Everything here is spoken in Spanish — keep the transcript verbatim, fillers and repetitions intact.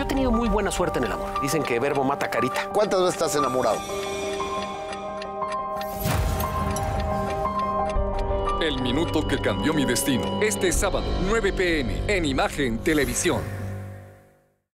Yo he tenido muy buena suerte en el amor. Dicen que verbo mata carita. ¿Cuántas veces estás enamorado? El minuto que cambió mi destino. Este sábado, nueve p m en Imagen Televisión.